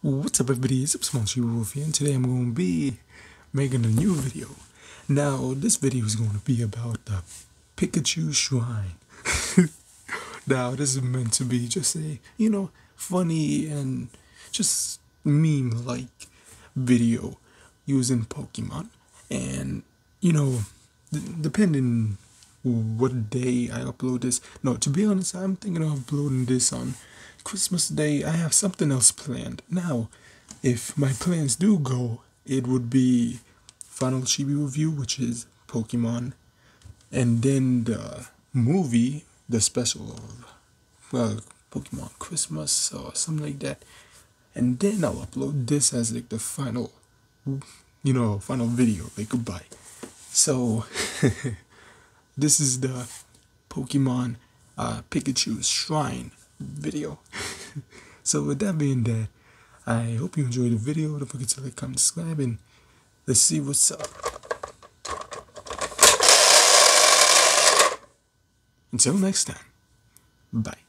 What's up everybody, it's Supersmallchibiwolf here, and today I'm going to be making a new video. Now, this video is going to be about the Pikachu Shrine. Now, this is meant to be just a, you know, funny and just meme-like video using Pokemon. And, you know, depending what day I upload this. No, to be honest, I'm thinking of uploading this on Christmas Day. I have something else planned. Now, if my plans do go, it would be Final Chibi Review, which is Pokemon, and then the movie, the special of Pokemon Christmas or something like that. And then I'll upload this as like the final, you know, final video, like goodbye. So, this is the Pokemon Pikachu Shrine video. So with that being that, I hope you enjoyed the video. Don't forget to like, comment, subscribe, and let's see what's up. Until next time, bye.